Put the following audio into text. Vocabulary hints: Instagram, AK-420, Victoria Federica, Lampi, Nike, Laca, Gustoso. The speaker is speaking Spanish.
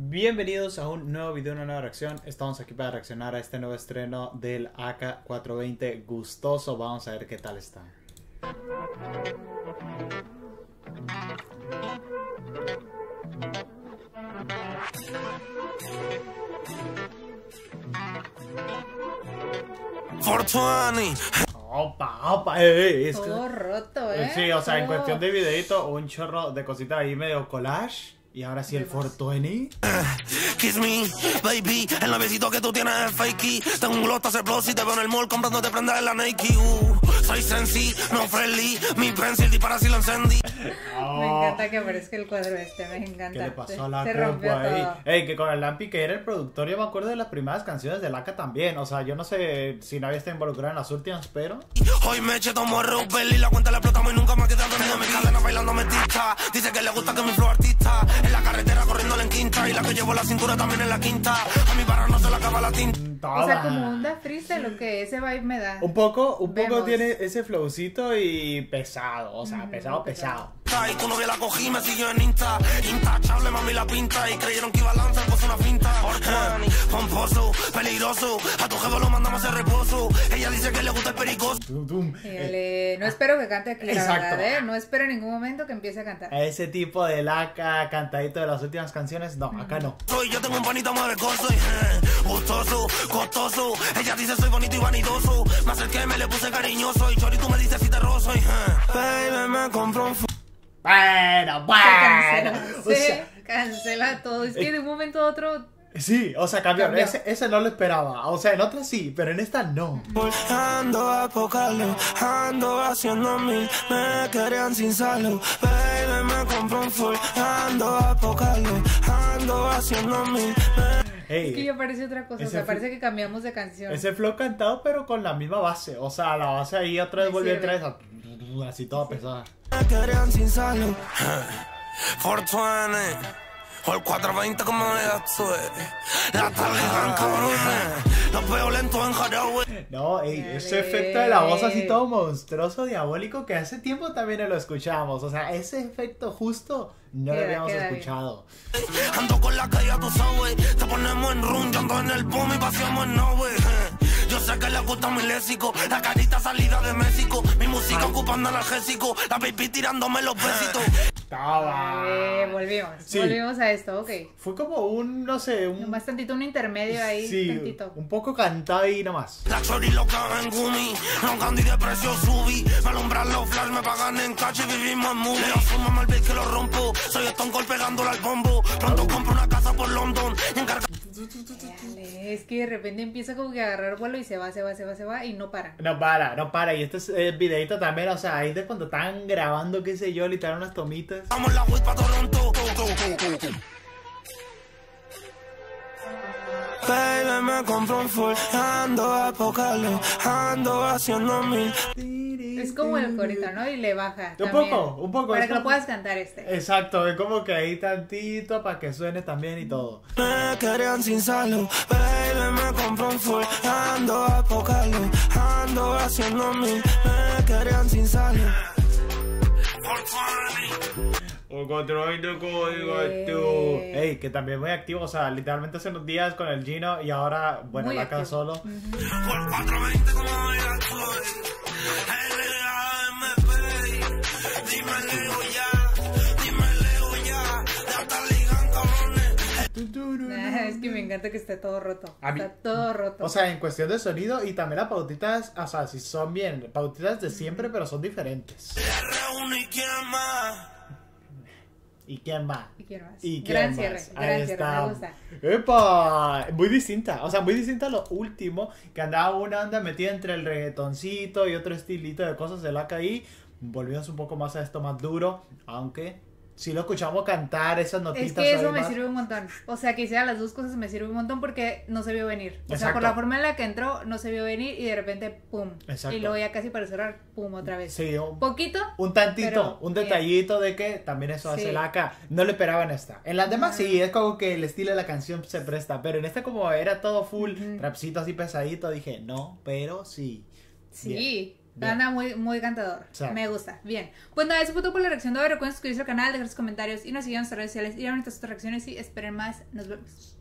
Bienvenidos a un nuevo video, una nueva reacción. Estamos aquí para reaccionar a este nuevo estreno del AK-420 gustoso. Vamos a ver qué tal está. Opa, opa, es todo roto, sí, o sea, todo en cuestión de videito, un chorro de cositas ahí medio collage. Y ahora sí, el 420. Kiss me, baby. El novecito que tú tienes es fakey. Tengo un glow, te hace blow. Si te veo en el mall comprándote prendas en la Nike. Soy sensi, no friendly. Mi pencil dispara si lo encendí. Me encanta que aparezca el cuadro este. Me encanta. ¿Qué le pasó a Laca? Se rompió todo. Ey, que con el Lampi, que era el productor, yo me acuerdo de las primeras canciones de Laca también. O sea, yo no sé si nadie está involucrado en las últimas, pero. Hoy me eché tomo Rubel y la cuenta la explotamos y nunca me ha quedado en el mi cadena bailando metista. Dice que le gusta que mi flow artista. En la carretera corriéndole en quinta y la que llevo la cintura también en la quinta. A mi barra no se la acaba la tinta. O sea, como onda triste lo que ese vibe me da. Un poco tiene ese flowcito y pesado, o sea, pesado. Y tu novia la cogí, me siguió en Insta. Intachable, mami, la pinta. Y creyeron que iba a lanzar, pues una finta. Pomposo, peligroso. A tu jefe lo mandamos a reposo. Ella dice que le gusta el pericoso. No espero que cante aquí, la verdad, no espero en ningún momento que empiece a cantar. Ese tipo de Laca cantadito de las últimas canciones, no, acá no. Soy yo, tengo un bonito madrecoso. Gustoso, costoso. Ella dice soy bonito y vanidoso. Me acerqué, me le puse cariñoso. Y Chori, tú me dices si te rozo. Baby, me compró un... Bueno. Se cancela todo. Es que de un momento a otro. Sí, o sea, cambió. Ese no lo esperaba. O sea, en otra sí, pero en esta no. Ando a pocarlo, ando haciendo mil. Me querían sin salud. Baby, me compró un full. Ando a pocarlo, ando haciendo mil. Hey, es que yo parece otra cosa, o sea, parece que cambiamos de canción. Ese flow cantado, pero con la misma base. O sea, la base ahí otra vez volvió otra vez a... así toda pesada. Me querían sin salud. 420 o el 420 como le la tarjetan cabrones. Los veo lentos en Jarawe. No, ey, ese efecto de la voz así todo monstruoso, diabólico, que hace tiempo también lo escuchábamos. O sea, ese efecto justo no lo habíamos escuchado. Ando con la calle a tu sabe. Te ponemos en run, yo ando en el boom y vaciamos en nove. Yo sé que le gusta mi léxico, la carita salida de México, mi música ocupando analgésico, la baby tirándome los besitos. Volvimos a esto, ok. Fue como un, no sé, un... más tantito, un intermedio ahí, sí, tantito. Un poco cantado y nomás. La chori loca en gumi, roncando y de precio subí, me alumbran los flash, me pagan en cash y vivimos en mule. Yo fumo mal beat que lo rompo, soy Stone Cold pegándole al bombo, pronto compro una casa por London, encarga... Es que de repente empieza como que a agarrar vuelo y se va y no para. Y este es el videito también, o sea, ahí de cuando estaban grabando, qué sé yo, literal unas tomitas. Vamos la web para Toronto. Baby, me compró un full, ando a pocarlo, ando haciendo mil. Es como el corito, ¿no? Y le baja un poco. Para que lo puedas cantar este. Exacto, es como que ahí tantito para que suene también y todo. Me querían sin salud, baby, me compró un full, ando a pocarlo, ando haciendo mil. Me querían sin salud. O controlando código activo. Ey, que también muy activo, o sea, literalmente hace unos días con el Gino y ahora, bueno, la acá solo. Por 420 como era LAMP. Dímelo ya. Es que me encanta que esté todo roto. Está todo roto. O sea, en cuestión de sonido y también las pautitas, o sea, si son bien, pautitas de siempre, pero son diferentes. ¿Y quién más? Gracias, ahí está. Me gusta. ¡Epa! Muy distinta, o sea, muy distinta a lo último, que andaba una onda metida entre el reggaetoncito y otro estilito de cosas de Laca ahí. Volvimos un poco más a esto más duro, aunque si lo escuchamos cantar esas notitas. Es que eso me sirve un montón, o sea, que hiciera las dos cosas me sirve un montón porque no se vio venir. O sea, por la forma en la que entró, no se vio venir y de repente, pum. Y luego ya casi para cerrar, pum, otra vez. Sí, un poquito. Un tantito, pero, un detallito de que también eso hace Laca. No lo esperaba en esta. En las demás sí, es como que el estilo de la canción se presta, pero en esta como era todo full, trapcito así pesadito, dije, no, pero sí. Sí. Bien. Anda muy, muy cantador. Exacto. Me gusta. Bien. Pues nada, eso fue todo por la reacción de hoy. Recuerden suscribirse al canal, dejar sus comentarios y nos sigan en nuestras redes sociales y a nuestras otras reacciones y esperen más. Nos vemos.